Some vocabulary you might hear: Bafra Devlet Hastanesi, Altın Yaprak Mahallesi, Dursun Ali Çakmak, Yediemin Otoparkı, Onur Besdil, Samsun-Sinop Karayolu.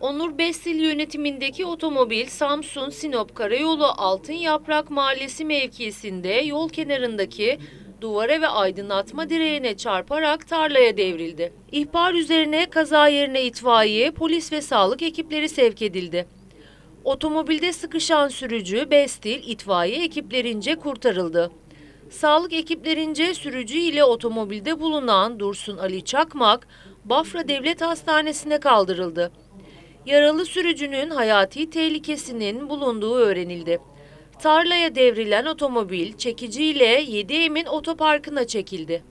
Onur Besdil yönetimindeki otomobil Samsun-Sinop Karayolu Altın Yaprak Mahallesi mevkisinde yol kenarındaki duvara ve aydınlatma direğine çarparak tarlaya devrildi. İhbar üzerine kaza yerine itfaiye, polis ve sağlık ekipleri sevk edildi. Otomobilde sıkışan sürücü Besdil, itfaiye ekiplerince kurtarıldı. Sağlık ekiplerince sürücü ile otomobilde bulunan Dursun Ali Çakmak, Bafra Devlet Hastanesi'ne kaldırıldı. Yaralı sürücünün hayati tehlikesinin bulunduğu öğrenildi. Tarlaya devrilen otomobil çekiciyle Yediemin Otoparkı'na çekildi.